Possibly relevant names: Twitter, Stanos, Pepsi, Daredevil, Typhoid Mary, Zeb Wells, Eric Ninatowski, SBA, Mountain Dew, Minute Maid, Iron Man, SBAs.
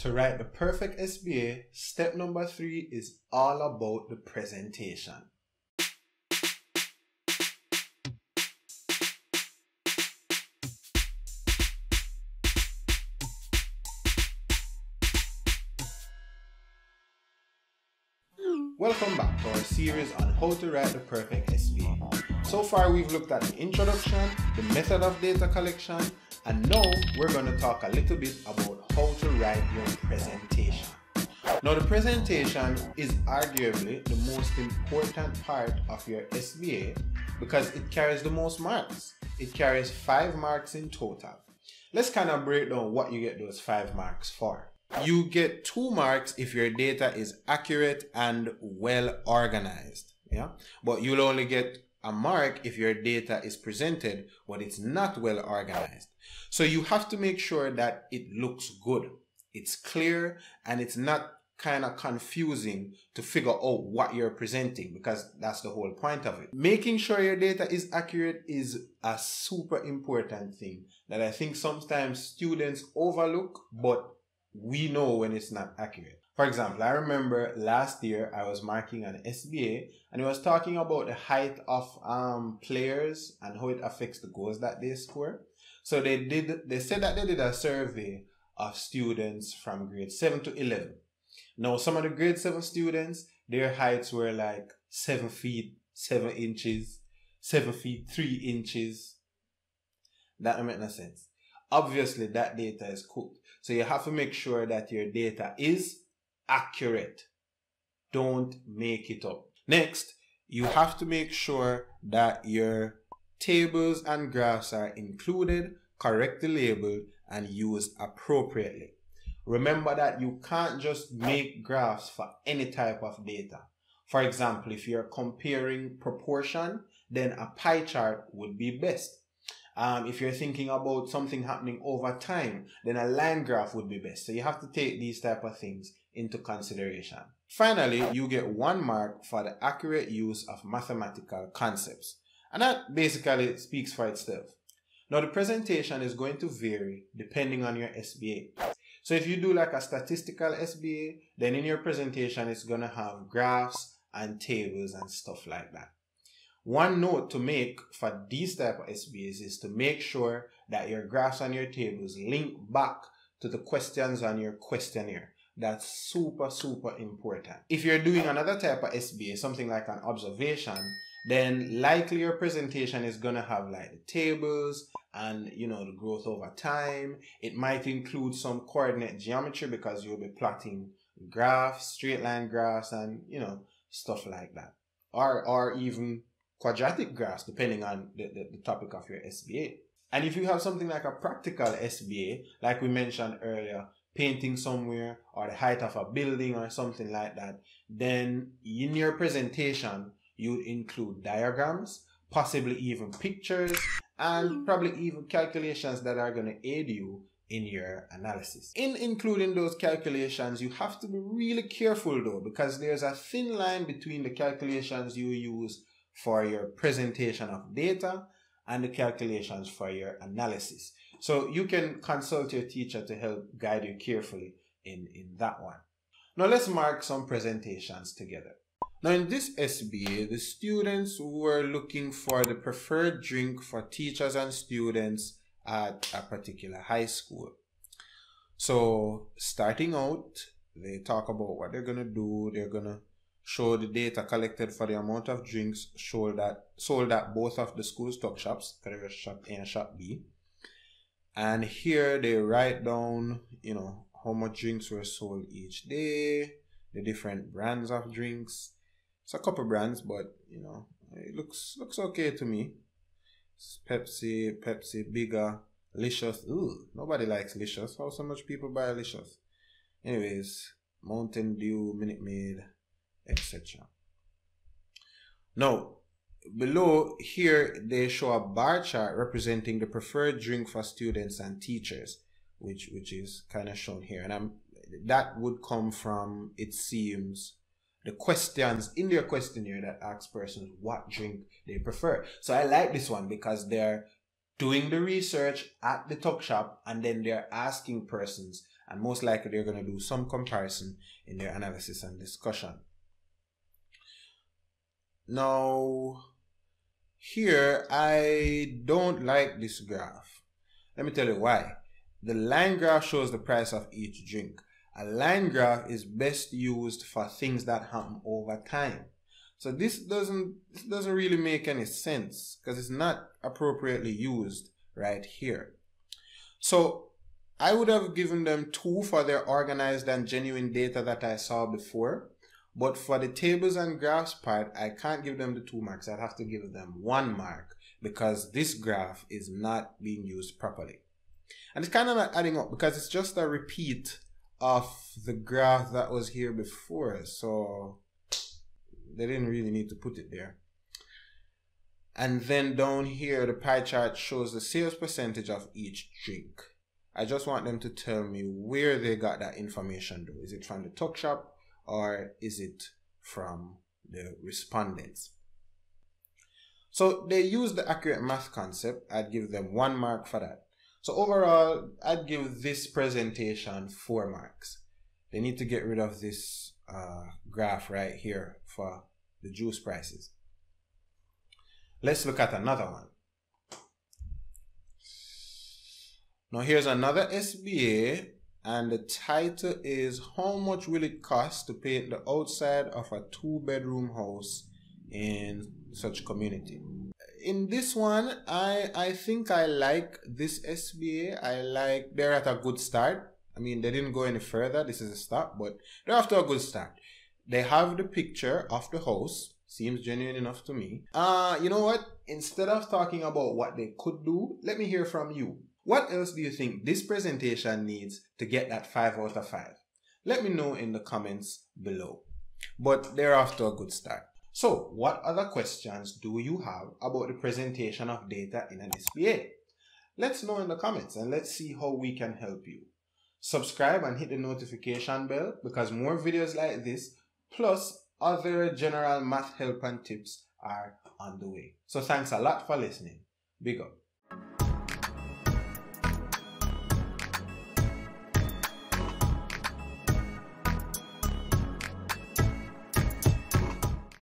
To write the perfect SBA, step number 3 is all about the presentation. Welcome back to our series on how to write the perfect SBA. So far we've looked at the introduction, the method of data collection, and now we're going to talk a little bit about how to write your presentation. Now the presentation is arguably the most important part of your SBA because it carries the most marks. It carries 5 marks in total. Let's kind of break down what you get those 5 marks for. You get 2 marks if your data is accurate and well organized, yeah? But you'll only get a mark if your data is presented but it's not well organized. So you have to make sure that it looks good, it's clear, and it's not kind of confusing to figure out what you're presenting, because that's the whole point of it. Making sure your data is accurate is a super important thing that I think sometimes students overlook, but we know when it's not accurate. For example, I remember last year I was marking an SBA and it was talking about the height of players and how it affects the goals that they score. So they said that they did a survey of students from grade 7 to 11. Now some of the grade 7 students, their heights were like 7 feet 7 inches, 7 feet 3 inches. That don't make no sense. Obviously that data is cooked. So you have to make sure that your data is accurate. Don't make it up. Next, you have to make sure that your tables and graphs are included, correctly labeled, and used appropriately. Remember that you can't just make graphs for any type of data. For example, if you're comparing proportion, then a pie chart would be best. If you're thinking about something happening over time, then a line graph would be best. So you have to take these type of things into consideration. Finally, you get 1 mark for the accurate use of mathematical concepts. And that basically speaks for itself. Now the presentation is going to vary depending on your SBA. So if you do like a statistical SBA, then in your presentation it's going to have graphs and tables and stuff like that. One note to make for these type of SBAs is to make sure that your graphs and your tables link back to the questions on your questionnaire. That's super, super important. If you're doing another type of SBA, something like an observation, then likely your presentation is going to have like the tables and, you know, the growth over time. It might include some coordinate geometry because you'll be plotting graphs, straight line graphs, and, you know, stuff like that. Or even quadratic graphs, depending on the topic of your SBA. And if you have something like a practical SBA, like we mentioned earlier, painting somewhere or the height of a building or something like that, then in your presentation, you'd include diagrams, possibly even pictures, and probably even calculations that are going to aid you in your analysis. In including those calculations, you have to be really careful though, because there's a thin line between the calculations you use for your presentation of data and the calculations for your analysis. So you can consult your teacher to help guide you carefully in that one. Now let's mark some presentations together. Now in this SBA, the students were looking for the preferred drink for teachers and students at a particular high school. So starting out, they talk about what they're gonna do. They're gonna show the data collected for the amount of drinks sold at both of the school's tuck shops, shop A and shop B. And here they write down, you know, how much drinks were sold each day, the different brands of drinks. It's a couple brands, but you know, it looks okay to me. It's Pepsi, Bigger, Licious. Ooh, nobody likes Licious. How so much people buy Licious? Anyways, Mountain Dew, Minute Maid, etc. Now, below here, they show a bar chart representing the preferred drink for students and teachers, which is kind of shown here. And that would come from, it seems, the questions in their questionnaire that ask persons what drink they prefer. So I like this one because they're doing the research at the tuck shop and then they're asking persons and most likely they're going to do some comparison in their analysis and discussion. Now, here, I don't like this graph. Let me tell you why. The line graph shows the price of each drink. A line graph is best used for things that happen over time. So this doesn't really make any sense because it's not appropriately used right here. So I would have given them 2 for their organized and genuine data that I saw before. But for the tables and graphs part, I can't give them the 2 marks. I'd have to give them 1 mark because this graph is not being used properly. And it's kind of not adding up because it's just a repeat of the graph that was here before. So they didn't really need to put it there. And then down here, the pie chart shows the sales percentage of each drink. I just want them to tell me where they got that information though. Is it from the talk shop? Or is it from the respondents? So they use the accurate math concept. I'd give them 1 mark for that. So overall, I'd give this presentation 4 marks. They need to get rid of this graph right here for the juice prices. Let's look at another one. Now here's another SBA. And the title is, how much will it cost to paint the outside of a 2-bedroom house in such community? In this one, I think I like this SBA. They're at a good start. I mean, they didn't go any further. This is a start, but they're after a good start. They have the picture of the house. Seems genuine enough to me. You know what? Instead of talking about what they could do, let me hear from you. What else do you think this presentation needs to get that 5 out of 5? Let me know in the comments below. But they're off to a good start. So what other questions do you have about the presentation of data in an SBA? Let's know in the comments and let's see how we can help you. Subscribe and hit the notification bell because more videos like this plus other general math help and tips are on the way. So thanks a lot for listening. Big up.